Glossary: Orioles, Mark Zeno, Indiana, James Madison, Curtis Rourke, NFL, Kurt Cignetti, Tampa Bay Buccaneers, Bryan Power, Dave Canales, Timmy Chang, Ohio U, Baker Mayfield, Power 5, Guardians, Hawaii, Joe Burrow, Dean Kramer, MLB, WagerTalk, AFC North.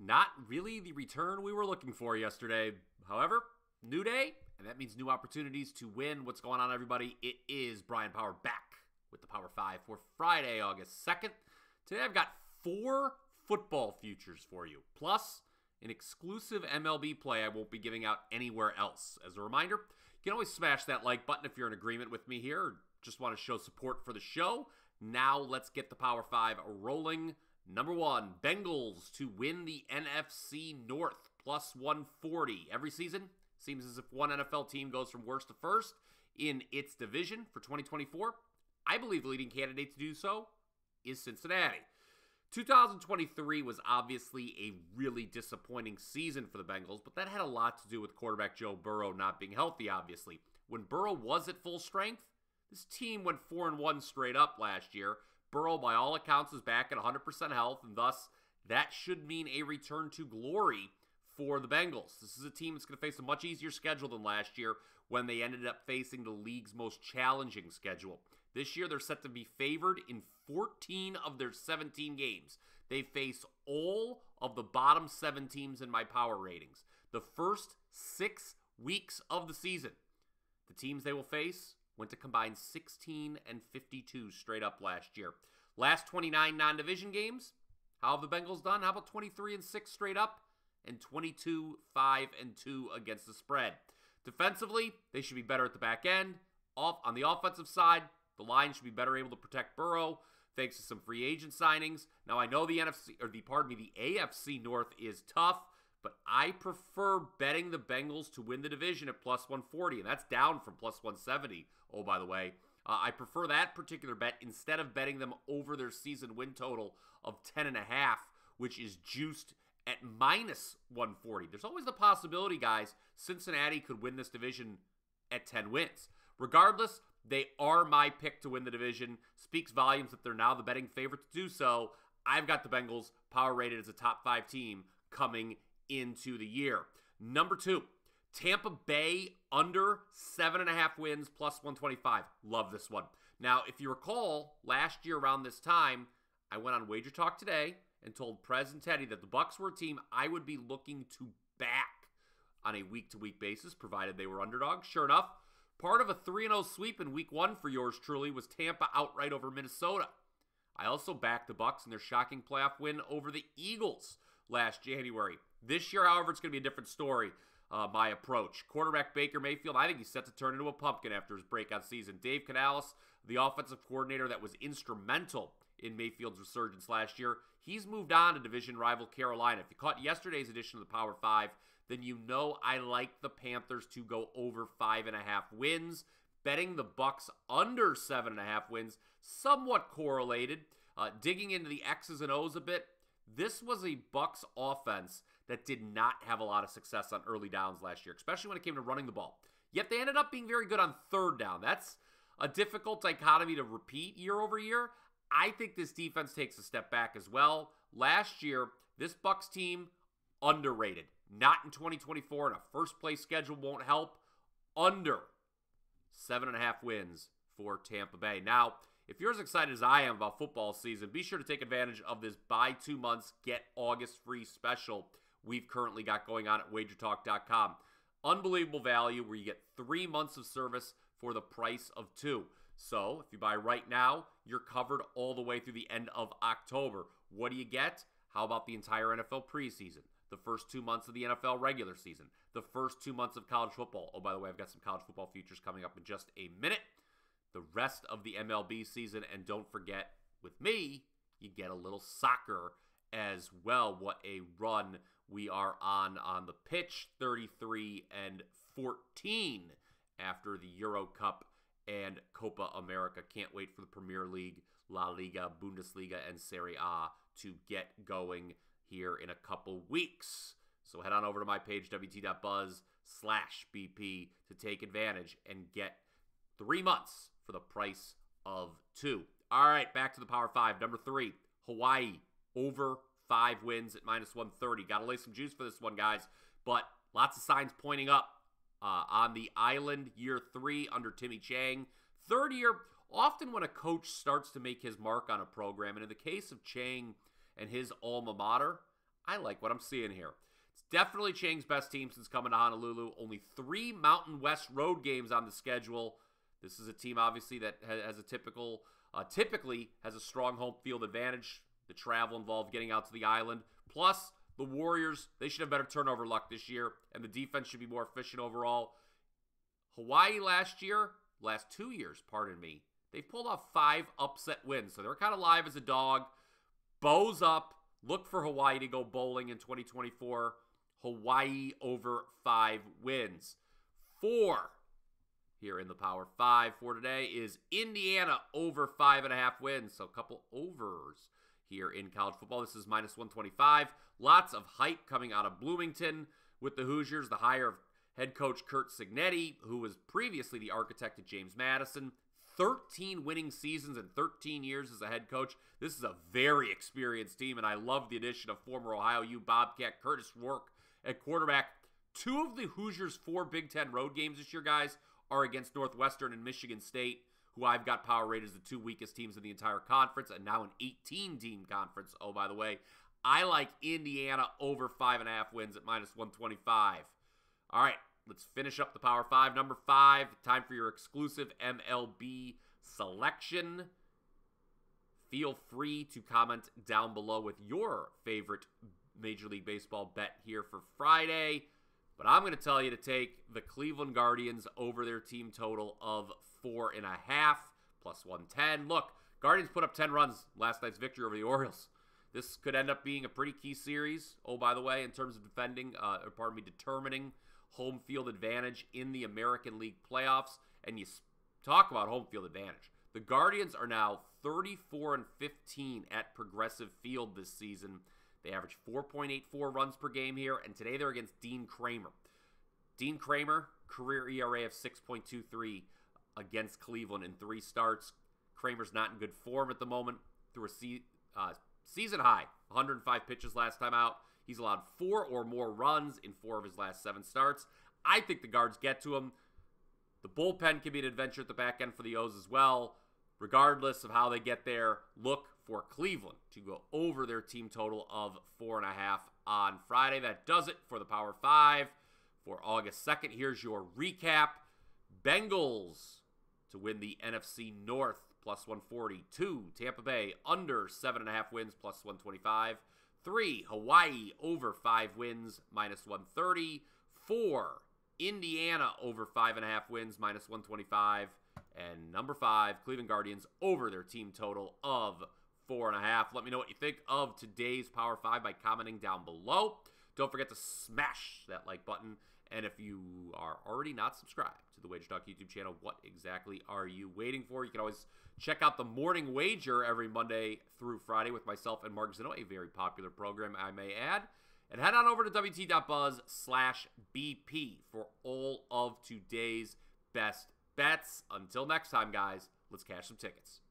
Not really the return we were looking for yesterday. However, new day, and that means new opportunities to win. What's going on, everybody? It is Bryan Power back with the Power 5 for Friday, August 2nd. Today, I've got 4 football futures for you, plus an exclusive MLB play I won't be giving out anywhere else. As a reminder, you can always smash that like button if you're in agreement with me here or just want to show support for the show. Now, let's get the Power 5 rolling. Number 1, Bengals to win the NFC North, plus 140. Every season, seems as if one NFL team goes from worst to first in its division for 2024. I believe the leading candidate to do so is Cincinnati. 2023 was obviously a really disappointing season for the Bengals, but that had a lot to do with quarterback Joe Burrow not being healthy, obviously. When Burrow was at full strength, this team went 4-1 straight up last year. Burrow, by all accounts, is back at 100% health, and thus that should mean a return to glory for the Bengals. This is a team that's going to face a much easier schedule than last year when they ended up facing the league's most challenging schedule. This year, they're set to be favored in 14 of their 17 games. They face all of the bottom 7 teams in my power ratings. The first 6 weeks of the season, the teams they will face went to combine 16 and 52 straight up last year. Last 29 non-division games, how have the Bengals done? How about 23-6 straight up and 22-5-2 against the spread? Defensively, they should be better at the back end. On the offensive side, the line should be better able to protect Burrow thanks to some free agent signings. Now, I know the AFC North is tough, but I prefer betting the Bengals to win the division at plus 140, and that's down from plus 170, oh, by the way. I prefer that particular bet instead of betting them over their season win total of 10.5, which is juiced at minus 140. There's always the possibility, guys, Cincinnati could win this division at 10 wins. Regardless, they are my pick to win the division. Speaks volumes that they're now the betting favorite to do so. I've got the Bengals power rated as a top 5 team coming into the year. Number 2, Tampa Bay under 7.5 wins plus 125. Love this one. Now, if you recall, last year around this time, I went on WagerTalk Today and told Prez and Teddy that the Bucs were a team I would be looking to back on a week-to-week basis, provided they were underdogs. Sure enough, part of a 3-0 sweep in Week 1 for yours truly was Tampa outright over Minnesota. I also backed the Bucs in their shocking playoff win over the Eagles last January. This year, however, it's going to be a different story, my approach. Quarterback Baker Mayfield, I think he's set to turn into a pumpkin after his breakout season. Dave Canales, the offensive coordinator that was instrumental in Mayfield's resurgence last year, he's moved on to division rival Carolina. If you caught yesterday's edition of the Power 5, then you know I like the Panthers to go over 5.5 wins. Betting the Bucs under 7.5 wins, somewhat correlated. Digging into the X's and O's a bit, this was a Bucs offense that did not have a lot of success on early downs last year, especially when it came to running the ball. Yet they ended up being very good on third down. That's a difficult dichotomy to repeat year over year. I think this defense takes a step back as well. Last year, this Bucs team, underrated. Not in 2024, and a first-place schedule won't help. Under 7.5 wins for Tampa Bay. Now, if you're as excited as I am about football season, be sure to take advantage of this buy 2 months, get August free special we've currently got going on at wagertalk.com. Unbelievable value where you get 3 months of service for the price of 2. So if you buy right now, you're covered all the way through the end of October. What do you get? How about the entire NFL preseason? The first 2 months of the NFL regular season? The first 2 months of college football? Oh, by the way, I've got some college football futures coming up in just a minute. The rest of the MLB season, and don't forget, with me, you get a little soccer as well. What a run we are on the pitch, 33-14 after the Euro Cup and Copa America. Can't wait for the Premier League, La Liga, Bundesliga, and Serie A to get going here in a couple weeks. So head on over to my page, wt.buzz/BP, to take advantage and get 3 months for the price of 2. All right, back to the Power 5. Number 3, Hawaii, over 5 wins at minus 130. Got to lay some juice for this one, guys. But lots of signs pointing up on the island, year 3 under Timmy Chang. Third year, often when a coach starts to make his mark on a program, and in the case of Chang and his alma mater, I like what I'm seeing here. It's definitely Chang's best team since coming to Honolulu. Only 3 Mountain West road games on the schedule. This is a team, obviously, that has a typically has a strong home field advantage. The travel involved getting out to the island. Plus, the Warriors, they should have better turnover luck this year, and the defense should be more efficient overall. Hawaii last two years, they've pulled off 5 upset wins, so they're kind of live as a dog. Bows up. Look for Hawaii to go bowling in 2024. Hawaii over 5 wins. 4 here in the Power 5 for today is Indiana over 5.5 wins. So a couple overs here in college football. This is -125. Lots of hype coming out of Bloomington with the Hoosiers. The hire of head coach Kurt Cignetti, who was previously the architect of James Madison. 13 winning seasons and 13 years as a head coach. This is a very experienced team, and I love the addition of former Ohio U Bobcat Curtis Rourke at quarterback. 2 of the Hoosiers' 4 Big Ten road games this year, guys, are against Northwestern and Michigan State, who I've got power rated as the 2 weakest teams in the entire conference, and now an 18-team conference. Oh, by the way, I like Indiana over 5.5 wins at -125. All right. Let's finish up the Power 5. Number 5, time for your exclusive MLB selection. Feel free to comment down below with your favorite Major League Baseball bet here for Friday. But I'm going to tell you to take the Cleveland Guardians over their team total of 4.5, +110. Look, Guardians put up 10 runs last night's victory over the Orioles. This could end up being a pretty key series. Oh, by the way, in terms of determining home field advantage in the American League playoffs. And you talk about home field advantage. The Guardians are now 34-15 at Progressive Field this season. They average 4.84 runs per game here, and today they're against Dean Kramer. Dean Kramer, career ERA of 6.23 against Cleveland in 3 starts. Kramer's not in good form at the moment. Threw a season high, 105 pitches last time out. He's allowed 4 or more runs in 4 of his last 7 starts. I think the Guards get to him. The bullpen can be an adventure at the back end for the O's as well. Regardless of how they get there, look for Cleveland to go over their team total of 4.5 on Friday. That does it for the Power 5 for August 2nd. Here's your recap. Bengals to win the NFC North, +140. 2, Tampa Bay under 7.5 wins, +125. 3, Hawaii over 5 wins, -130. 4, Indiana over 5.5 wins, -125. And number 5, Cleveland Guardians over their team total of 4.5. Let me know what you think of today's Power 5 by commenting down below. Don't forget to smash that like button. And if you are already not subscribed to the WagerTalk YouTube channel, what exactly are you waiting for? You can always check out The Morning Wager every Monday through Friday with myself and Mark Zeno, a very popular program, I may add. And head on over to WT.buzz/BP for all of today's best bets. Until next time, guys, let's cash some tickets.